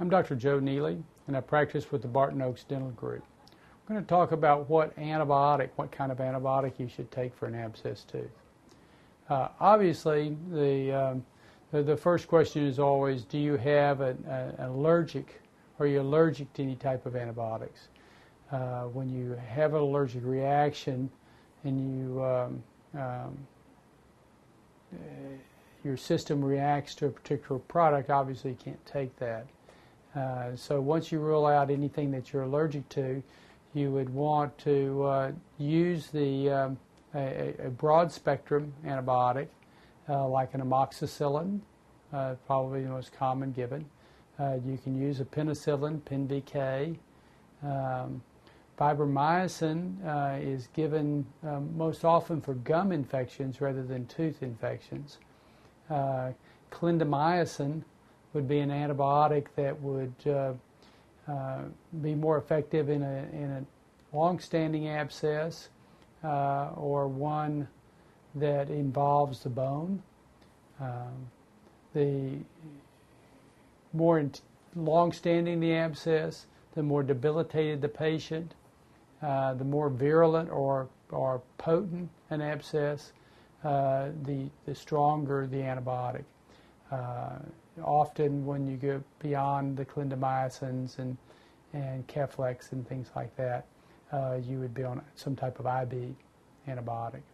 I'm Dr. Joe Neely, and I practice with the Barton Oaks Dental Group. We're going to talk about what kind of antibiotic you should take for an abscessed tooth. Obviously, the first question is always, do you have are you allergic to any type of antibiotics? When you have an allergic reaction and you your system reacts to a particular product, obviously you can't take that. So once you rule out anything that you're allergic to, you would want to use a broad-spectrum antibiotic like an amoxicillin, probably the most common given. You can use a penicillin, PenVK. Vibramycin is given most often for gum infections rather than tooth infections. Clindamycin would be an antibiotic that would be more effective in a long-standing abscess or one that involves the bone. The more long-standing the abscess, the more debilitated the patient, the more virulent or potent an abscess, the stronger the antibiotic. Often when you go beyond the clindamycins and Keflex and things like that, you would be on some type of IB antibiotic.